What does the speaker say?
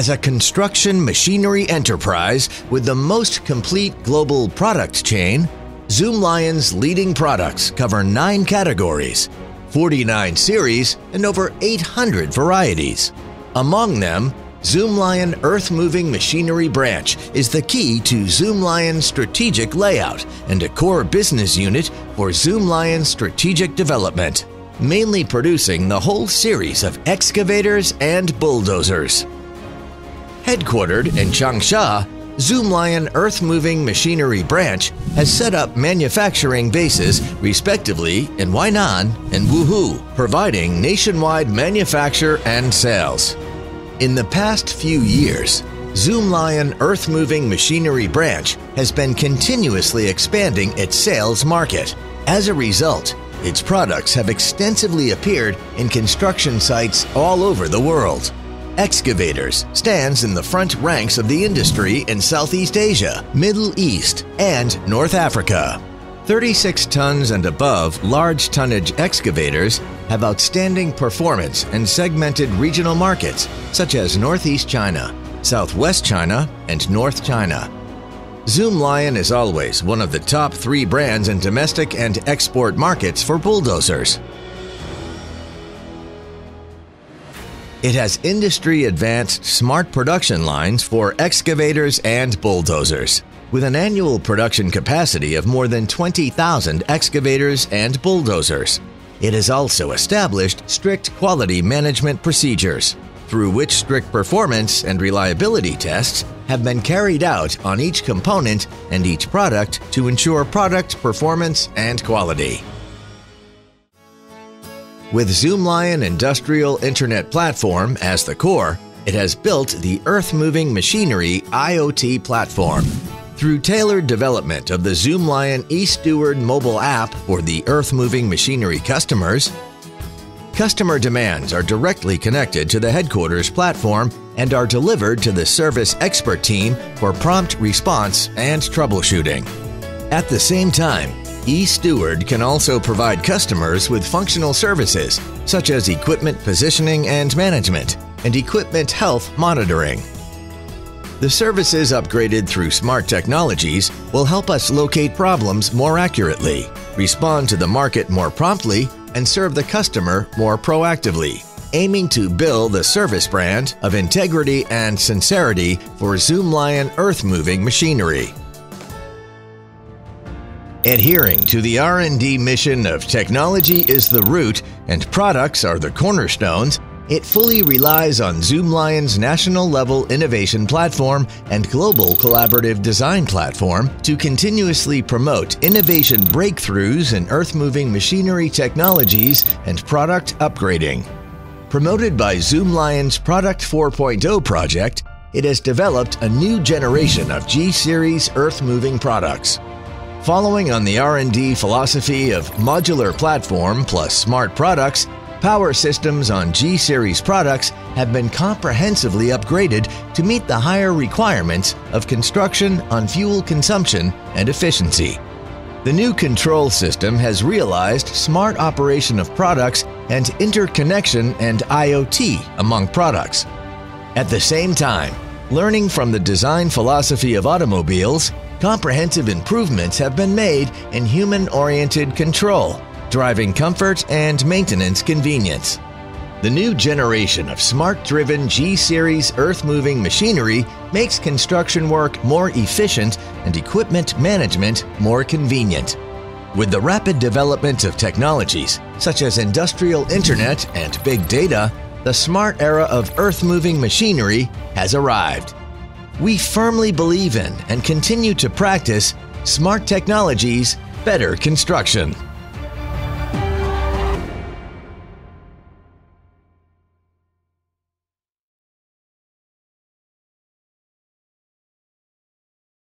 As a construction machinery enterprise with the most complete global product chain, Zoomlion's leading products cover 9 categories, 49 series, and over 800 varieties. Among them, Zoomlion Earthmoving Machinery Branch is the key to Zoomlion's strategic layout and a core business unit for Zoomlion's strategic development, mainly producing the whole series of excavators and bulldozers. Headquartered in Changsha, Zoomlion Earthmoving Machinery Branch has set up manufacturing bases respectively in Weinan and Wuhu, providing nationwide manufacture and sales. In the past few years, Zoomlion Earthmoving Machinery Branch has been continuously expanding its sales market. As a result, its products have extensively appeared in construction sites all over the world. Excavators stands in the front ranks of the industry in Southeast Asia, Middle East, and North Africa. 36 tons and above large tonnage excavators have outstanding performance in segmented regional markets such as Northeast China, Southwest China, and North China. Zoomlion is always one of the top 3 brands in domestic and export markets for bulldozers. It has industry-advanced smart production lines for excavators and bulldozers, with an annual production capacity of more than 20,000 excavators and bulldozers. It has also established strict quality management procedures, through which strict performance and reliability tests have been carried out on each component and each product to ensure product performance and quality. With Zoomlion Industrial Internet Platform as the core, it has built the Earthmoving Machinery IoT platform. Through tailored development of the Zoomlion eSteward mobile app for the Earthmoving Machinery customers, customer demands are directly connected to the headquarters platform and are delivered to the service expert team for prompt response and troubleshooting. At the same time, eSteward can also provide customers with functional services such as equipment positioning and management and equipment health monitoring. The services upgraded through smart technologies will help us locate problems more accurately, respond to the market more promptly, and serve the customer more proactively, aiming to build the service brand of integrity and sincerity for Zoomlion Earthmoving Machinery. Adhering to the R&D mission of technology is the root and products are the cornerstones, it fully relies on Zoomlion's national-level innovation platform and global collaborative design platform to continuously promote innovation breakthroughs in earth-moving machinery technologies and product upgrading. Promoted by Zoomlion's Product 4.0 project, it has developed a new generation of G series earth-moving products. Following on the R&D philosophy of modular platform plus smart products, power systems on G-Series products have been comprehensively upgraded to meet the higher requirements of construction on fuel consumption and efficiency. The new control system has realized smart operation of products and interconnection and IoT among products. At the same time, learning from the design philosophy of automobiles, comprehensive improvements have been made in human-oriented control, driving comfort and maintenance convenience. The new generation of smart-driven G-Series earth-moving machinery makes construction work more efficient and equipment management more convenient. With the rapid development of technologies such as industrial internet and big data, the smart era of earth-moving machinery has arrived. We firmly believe in and continue to practice smart technologies, better construction.